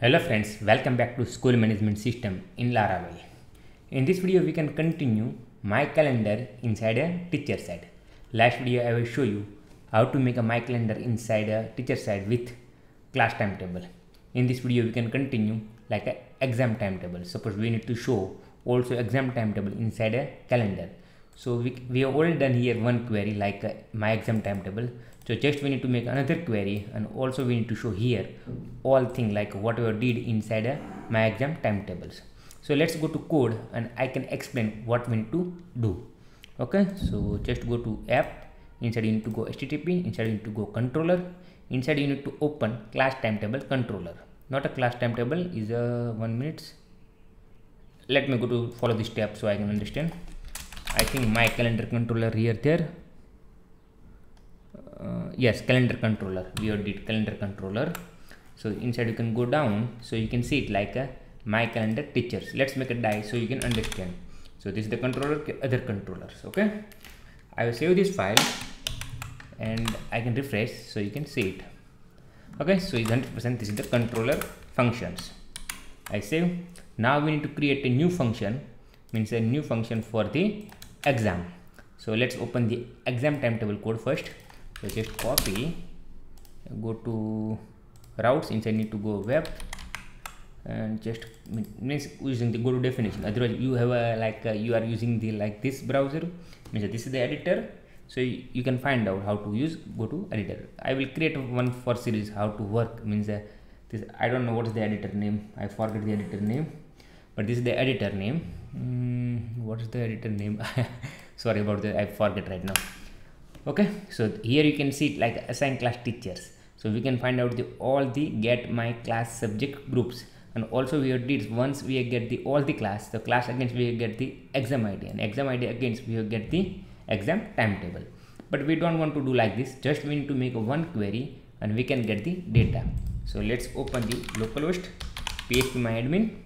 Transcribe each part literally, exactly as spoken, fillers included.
Hello friends, welcome back to School Management System in Laravel. In this video we can continue My Calendar inside a teacher side. Last video I will show you how to make a My Calendar inside a teacher side with class timetable. In this video we can continue like a exam timetable. Suppose we need to show also exam timetable inside a calendar. So we, we have already done here one query like uh, my exam timetable. So just we need to make another query, and also we need to show here all thing like whatever did inside uh, my exam timetables. So let's go to code and I can explain what we need to do. Okay, so just go to app, inside you need to go H T T P, inside you need to go controller, inside you need to open class timetable controller. Not a class timetable is a one minute. Let me go to follow this step so I can understand. I think my calendar controller here there uh, yes calendar controller we already did calendar controller. So inside you can go down so you can see it like a my calendar teachers. Let's make a die so you can understand. So this is the controller, other controllers. Okay, I will save this file and I can refresh so you can see it. Okay, so it's one hundred percent this is the controller functions. I save. Now we need to create a new function, means a new function for the exam. So let's open the exam timetable code first. So just copy, go to routes, inside need to go web, and just means using the go to definition. Otherwise you have a like a, you are using the like this browser, means this is the editor, so you, you can find out how to use go to editor. I will create one for series how to work, means uh, this I don't know what is the editor name, I forget the editor name, but this is the editor name. Mm, what is the editor name? Sorry about that, I forget right now. Okay, so here you can see it like assign class teachers, so we can find out the all the get my class subject groups, and also we did once we get the all the class, the class against we get the exam I D, and exam I D against we get the exam timetable. But we don't want to do like this, just we need to make one query and we can get the data. So let's open the localhost P H P my admin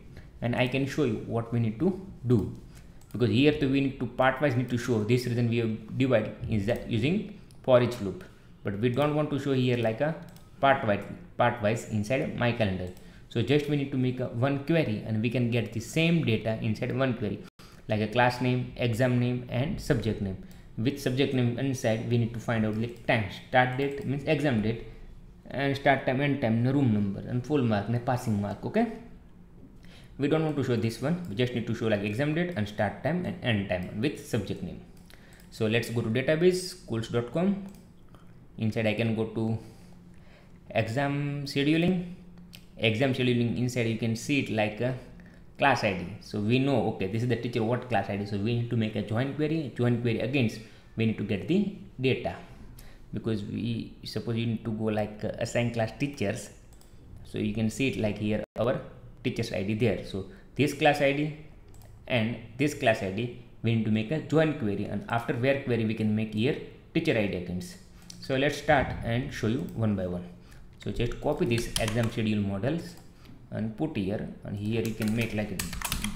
and I can show you what we need to do, because here too we need to part wise need to show. This reason we have divided is that using for each loop, but we don't want to show here like a part wise part wise inside my calendar. So just we need to make a one query and we can get the same data inside one query, like a class name, exam name and subject name. With subject name inside we need to find out like time, start date means exam date, and start time, end time, room number and full mark and passing mark. Okay, we don't want to show this one, we just need to show like exam date and start time and end time with subject name. So let's go to database schools dot com, inside I can go to exam scheduling. Exam scheduling inside you can see it like a class I D, so we know okay this is the teacher what class I D, so we need to make a join query, join query against we need to get the data, because we suppose you need to go like uh, assign class teachers, so you can see it like here our teacher's I D there. So this class I D and this class I D we need to make a join query, and after where query we can make here teacher I D against. So let's start and show you one by one. So just copy this exam schedule models and put here, and here you can make like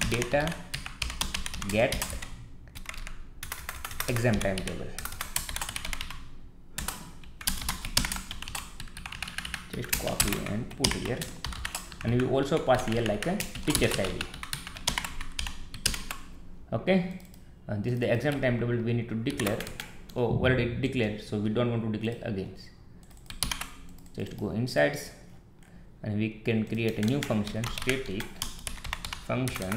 data get exam timetable. Just copy and put here, and we also pass here like a teacher's I D. Okay, and this is the exam timetable we need to declare. Oh, already declared, so we don't want to declare against. Just go insides and we can create a new function, static function,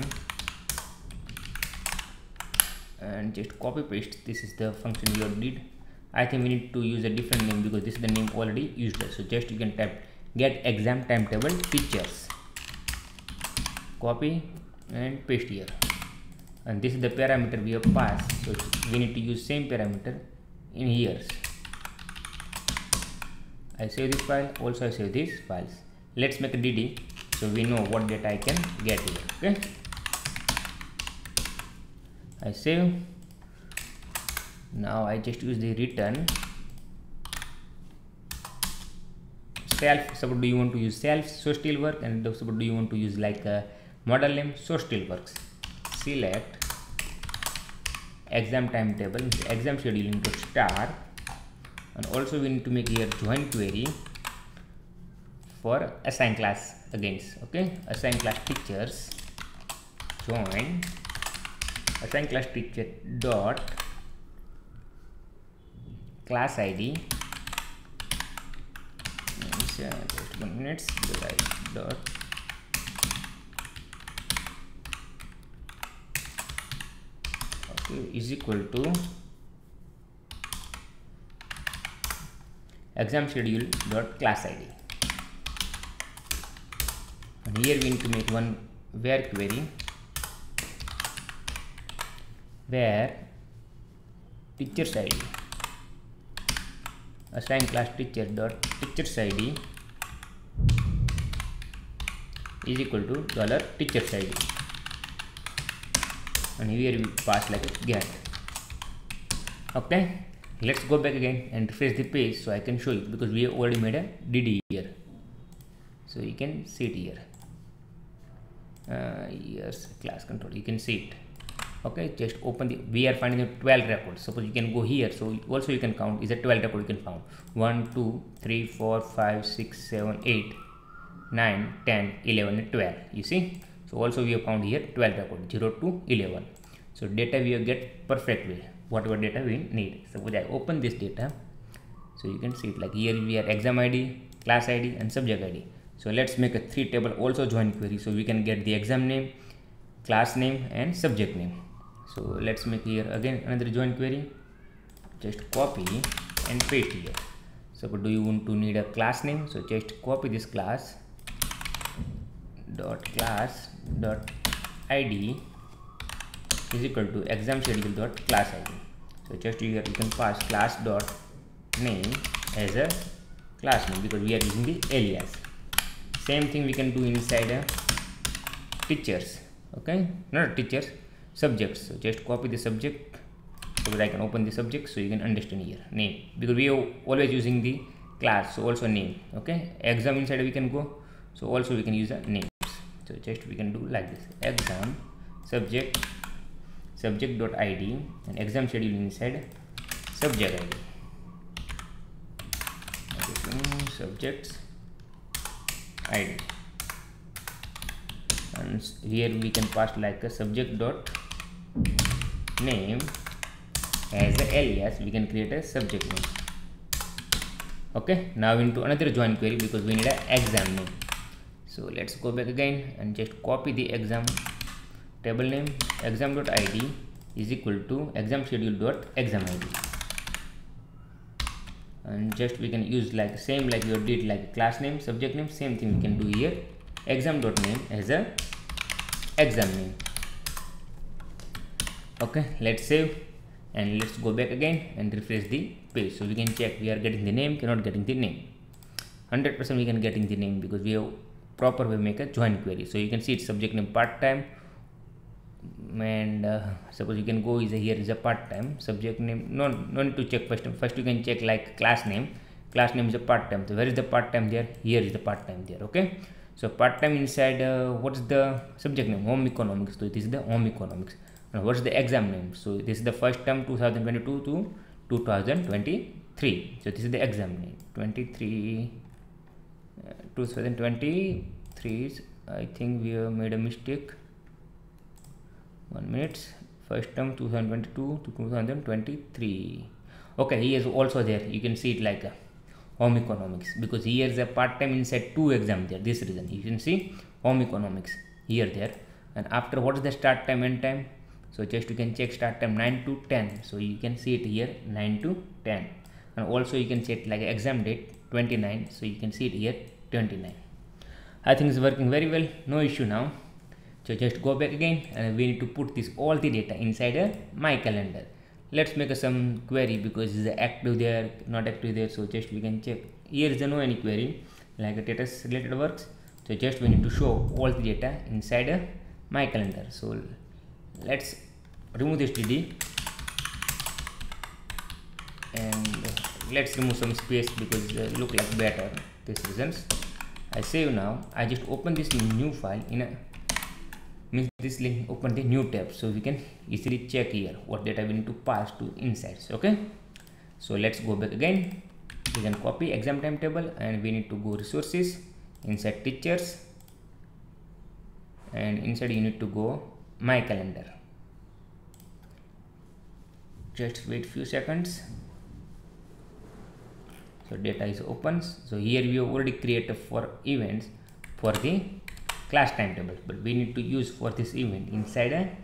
and just copy paste. This is the function we already did. I think we need to use a different name because this is the name already used. So just you can type get exam timetable teachers, copy and paste here, and this is the parameter we have passed, so we need to use same parameter in here. I save this file, also I save these files. Let's make a D D so we know what data I can get here. Okay, I save. Now I just use the return self. Suppose do you want to use self, so still work, and suppose do you want to use like a model name, so still works. Select exam timetable, exam scheduling to star, and also we need to make here join query for assign class against. Okay, assign class teachers join assign class teacher dot class id minutes dot okay is equal to exam schedule dot class id. And here we need to make one where query where teacher's id assign class teacher dot teacher's id is equal to dollar teacher's id, and here we pass like a get. Okay, let's go back again and refresh the page so I can show you, because we have already made a D D here, so you can see it here. Uh, here's class control, you can see it. Okay, just open the, we are finding the twelve records. Suppose you can go here, so also you can count is a twelve record you can found one two three four five six seven eight nine ten eleven and twelve. You see, so also we have found here twelve record zero to eleven. So data we have get perfectly whatever data we need. Suppose I open this data, so you can see it like here we have exam id, class id and subject id. So let's make a three table also join query, so we can get the exam name, class name and subject name. So let's make here again another join query, just copy and paste here. So do you want to need a class name, so just copy this class dot class dot id is equal to exam schedule dot class id. So just here you can pass class dot name as a class name because we are using the alias. Same thing we can do inside a teachers, okay, not teachers, subjects. So just copy the subject so that I can open the subject so you can understand here name, because we are always using the class, so also name. Okay, exam inside we can go, so also we can use the names. So just we can do like this, exam subject subject.id and exam schedule inside subject id. Okay, subjects id, and here we can pass like a subject dot name as a alias, we can create a subject name. Okay, now into another join query because we need an exam name. So let's go back again and just copy the exam table name, exam.id is equal to exam schedule dot exam id, and just we can use like same like you did like class name, subject name, same thing we can do here, exam dot name as a exam name. Okay, let's save and let's go back again and refresh the page so we can check we are getting the name, cannot getting the name. One hundred percent we can getting the name because we have proper way make a join query. So you can see it's subject name part time, and uh, suppose you can go is a, here is a part time subject name. No, no need to check first. First you can check like class name. Class name is a part time. So where is the part time there? Here is the part time there. Okay. So part time inside uh, what's the subject name? Home economics. So this is the home economics. Now what's the exam name? So this is the first term two thousand twenty-two to two thousand twenty-three. So this is the exam name twenty-three. Uh, two thousand twenty-three, I think we have made a mistake. One minute, first term two thousand twenty-two to two thousand twenty-three. Okay, here is also there you can see it like a home economics, because here is a part-time inside two exam there. This reason you can see home economics here there, and after what is the start time and time, so just you can check start time nine to ten, so you can see it here nine to ten, and also you can check like exam date twenty-nine, so you can see it here twenty-nine. I think it's working very well, no issue now. So just go back again and we need to put this all the data inside a my calendar. Let's make a some query because it's active there, not active there, so just we can check here is a no any query like a status related works. So just we need to show all the data inside a my calendar. So let's remove this D D and let's remove some space because uh, look like better this reasons. I save now. I just open this new file in a means this link, open the new tab so we can easily check here what data we need to pass to insights. Okay, so let's go back again. We can copy exam timetable and we need to go resources inside teachers, and inside you need to go my calendar. Just wait few seconds. So data is open. So here we have already created for events for the class timetable, but we need to use for this event inside an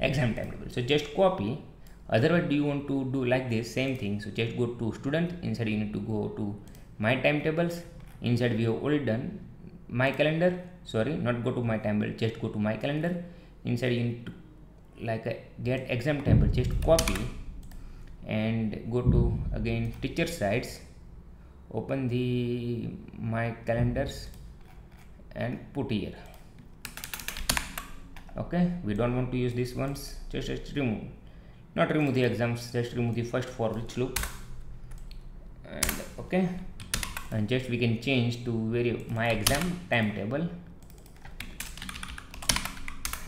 exam timetable. So just copy. Otherwise, do you want to do like this same thing? So just go to student. Inside you need to go to my timetables. Inside we have already done my calendar. Sorry, not go to my timetable. Just go to my calendar. Inside you need to like a get exam table. Just copy and go to again teacher sites. Open the my calendars and put here. Okay, we don't want to use these ones. Just, just remove, not remove the exams. Just remove the first for each loop. And okay, and just we can change to very my exam timetable.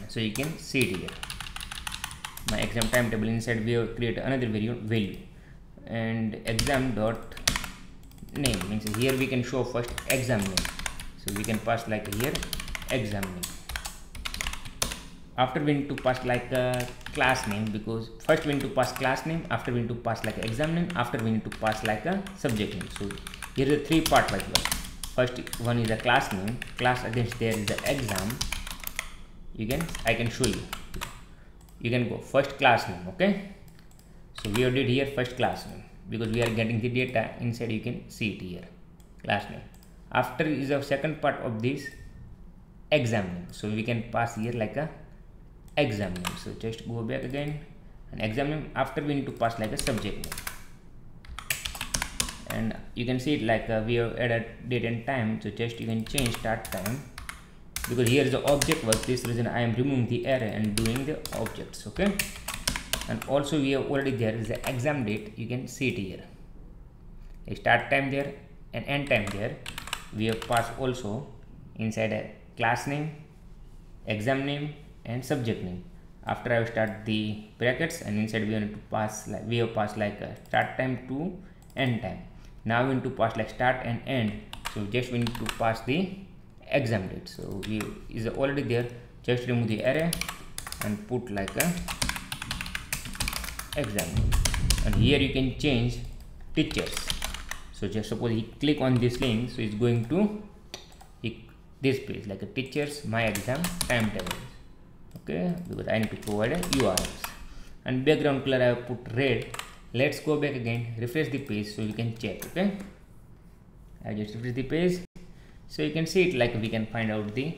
So you can see it here. My exam timetable, inside we have create another value and exam dot name means here we can show first exam name. So we can pass like here exam name. After we need to pass like a class name, because first we need to pass class name, after we need to pass like exam name, after we need to pass like a subject name. So here is a three part like one. First one is a class name, class against there is the exam. You can I can show you. You can go first class name. Okay, so we already did here first class name because we are getting the data inside. You can see it here, class name. After is the second part of this exam name, so we can pass here like a exam name. So just go back again and exam name. After we need to pass like a subject name, and you can see it like a, we have added date and time. So just you can change start time. Because here is the object was this reason I am removing the array and doing the objects. Okay, and also we have already there is the exam date. You can see it here, a start time there and end time there. We have passed also inside a class name, exam name and subject name. After I will start the brackets and inside we need to pass like we have passed like a start time to end time. Now we need to pass like start and end. So just we need to pass the exam date. So we is already there. Just remove the array and put like a exam. And here you can change teachers. So just suppose he click on this link, so it's going to this page like a teachers my exam timetable. Okay, because I need to provide a U R Ls. And background color I have put red. Let's go back again, refresh the page so you can check. Okay, I just refresh the page. So you can see it like we can find out the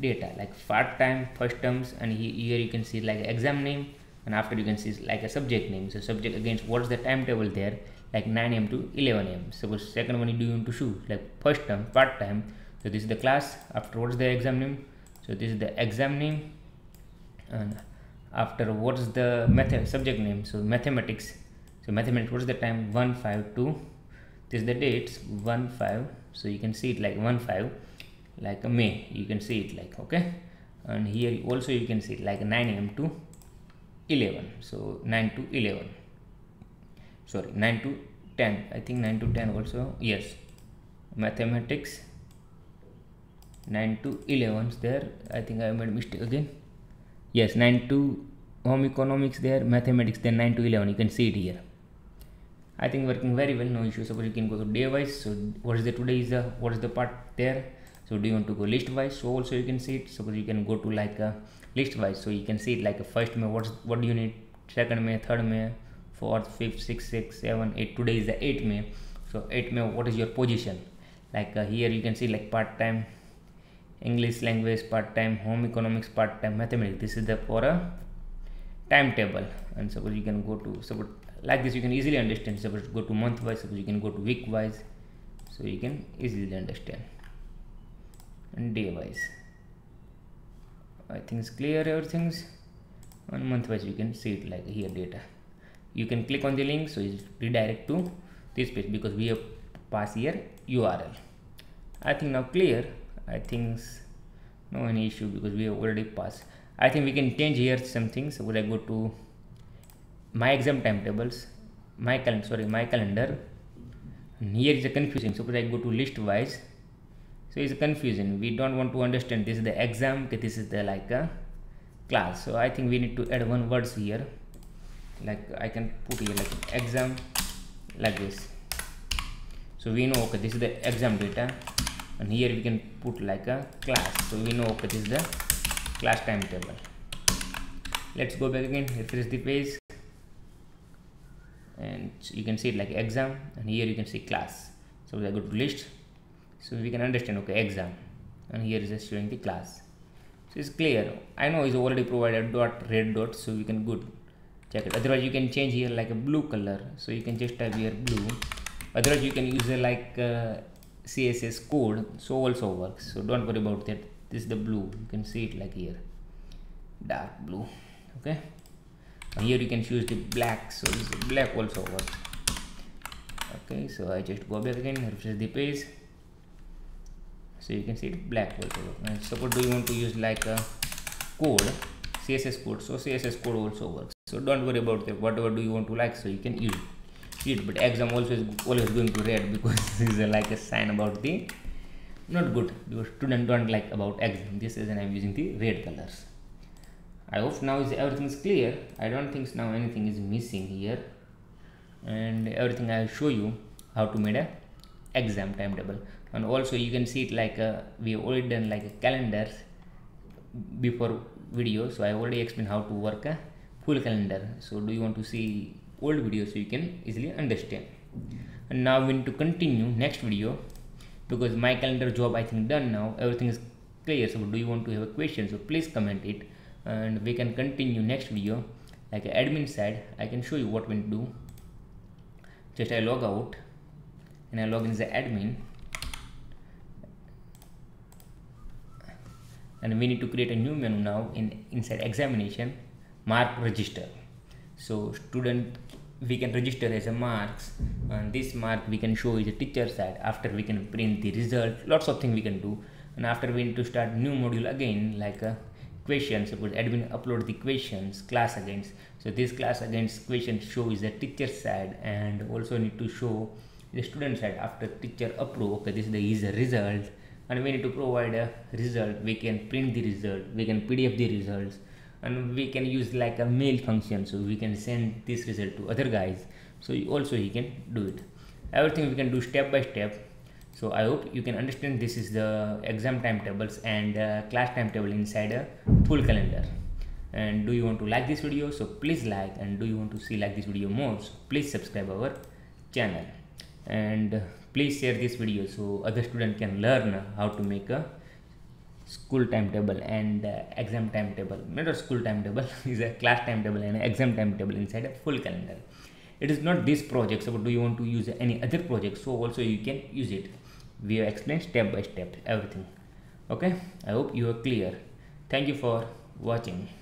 data like part time, first terms, and here you can see like exam name, and after you can see like a subject name. So subject against what's the timetable there, like nine A M to eleven A M Suppose second one you do want to choose like first term, part time. So this is the class. After what's the exam name? So this is the exam name, and after what's the method subject name? So mathematics. So mathematics what's the time? one five two. This is the dates one five. So you can see it like one five like a May. You can see it like okay, and here also you can see it like nine A M to eleven. So nine to eleven, sorry, nine to ten, I think nine to ten also. Yes, mathematics nine to eleven there. I think I made mistake again. Yes, nine to home economics there, mathematics then nine to eleven. You can see it here. I think working very well, no issue. Suppose you can go to day wise. So what is the today is the what is the part there. So do you want to go list wise? So also you can see it. Suppose you can go to like a list wise. So you can see it like a first May. What's what do you need? Second May, third May, fourth, fifth, sixth, sixth, seven, eight. Today is the eighth May. So eighth May. What is your position? Like uh, here you can see like part time, English language part time, home economics part time, mathematics. This is the for a timetable. And suppose you can go to suppose. Like this you can easily understand. Suppose go to month wise, suppose you can go to week wise, so you can easily understand, and day wise. I think it's clear everything's. And month wise you can see it like here data. You can click on the link, so it's redirect to this page because we have passed here U R L. I think now clear. I think no any issue because we have already passed. I think we can change here some things. So would I go to my exam timetables, my calendar, sorry, my calendar, and here is a confusing. So I go to list wise So it's a confusion. We don't want to understand this is the exam, okay, this is the like a class. So I think we need to add one words here. Like I can put here like exam, like this. So we know, okay, this is the exam data, and here we can put like a class. So we know, okay, this is the class timetable. Let's go back again, refresh the page, and you can see it like exam, and here you can see class. So we go to list, so we can understand, okay, exam, and here is just showing the class. So it's clear. I know it's already provided dot red dot, so we can good check it. Otherwise you can change here like a blue color, so you can just type here blue. Otherwise you can use a like uh, C S S code, so also works, so don't worry about that. This is the blue, you can see it like here, dark blue, okay. And here you can choose the black, so this black also works. Okay, so I just go back again, refresh the page, so you can see it black also works. And suppose do you want to use like a code, C S S code, so C S S code also works, so don't worry about that. Whatever do you want to like, so you can use it. But exam also is always going to red because this is a, like a sign about the not good, because student don't like about exam. This is, and I'm using the red colors. I hope now is everything's clear. I don't think now anything is missing here, and everything I'll show you how to make a exam timetable. And also you can see it like a, we already done like a calendar before video, so I already explained how to work a full calendar. So do you want to see old video, so you can easily understand. And now we need to continue next video, because my calendar job I think done now, everything is clear. So do you want to have a question, so please comment it, and we can continue next video. Like admin side, I can show you what we do. Just I log out and I log in as admin, and we need to create a new menu now in inside examination, mark register. So student, we can register as a marks, and this mark we can show is a teacher side. After we can print the result, lots of things we can do. And after we need to start new module again, like a questions. Suppose admin upload the questions, class against, so this class against question show is the teacher side, and also need to show the student side. After teacher approve, okay, this is the is a result, and we need to provide a result. We can print the result, we can P D F the results, and we can use like a mail function, so we can send this result to other guys. So you also he can do it. Everything we can do step by step. So I hope you can understand this is the exam timetables and uh, class timetable inside a full calendar. And do you want to like this video, so please like, and do you want to see like this video more, so please subscribe our channel, and please share this video so other students can learn how to make a school timetable and uh, exam timetable. Not a school timetable, is a class timetable and exam timetable inside a full calendar. It is not this project, so do you want to use any other project, so also you can use it. We have explained step by step everything. Okay, I hope you are clear. Thank you for watching.